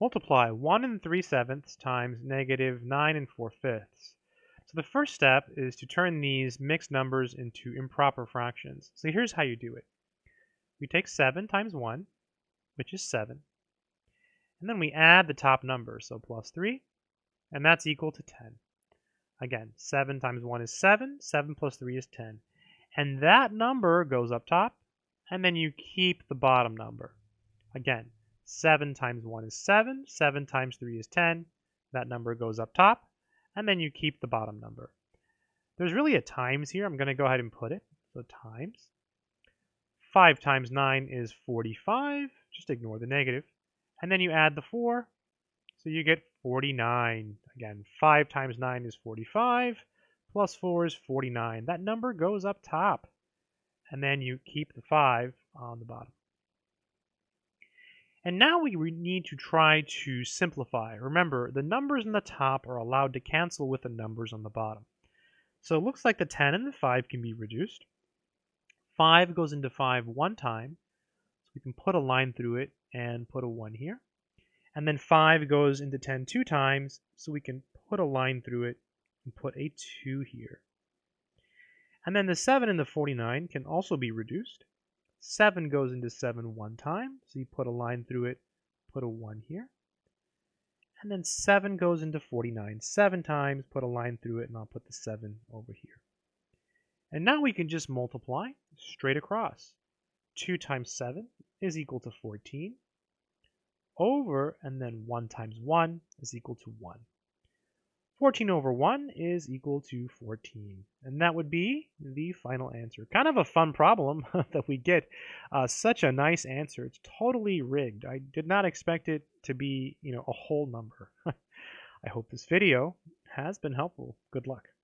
multiply 1 3/7 times negative 9 4/5. So the first step is to turn these mixed numbers into improper fractions. So here's how you do it. We take 7 times 1, which is 7, and then we add the top number, so plus 3, and that's equal to 10. Again, 7 times 1 is 7, 7 plus 3 is 10. And that number goes up top, and then you keep the bottom number. Again, 7 times 1 is 7, 7 times 3 is 10, that number goes up top, and then you keep the bottom number. There's really a times here. I'm going to go ahead and put it. So times. 5 times 9 is 45. Just ignore the negative. And then you add the 4, so you get 49. Again, 5 times 9 is 45, plus 4 is 49. That number goes up top, and then you keep the 5 on the bottom. And now we need to try to simplify. Remember, the numbers on the top are allowed to cancel with the numbers on the bottom. So it looks like the 10 and the 5 can be reduced. 5 goes into 5 one time, so we can put a line through it and put a 1 here. And then 5 goes into 10 two times, so we can put a line through it and put a 2 here. And then the 7 and the 49 can also be reduced. 7 goes into 7 one time, so you put a line through it, put a 1 here. And then 7 goes into 49 seven times, put a line through it, and I'll put the 7 over here. And now we can just multiply straight across. 2 times 7 is equal to 14 over, and then 1 times 1 is equal to 1. 14 over 1 is equal to 14. And that would be the final answer. Kind of a fun problem that we get. Such a nice answer. It's totally rigged. I did not expect it to be, a whole number. I hope this video has been helpful. Good luck.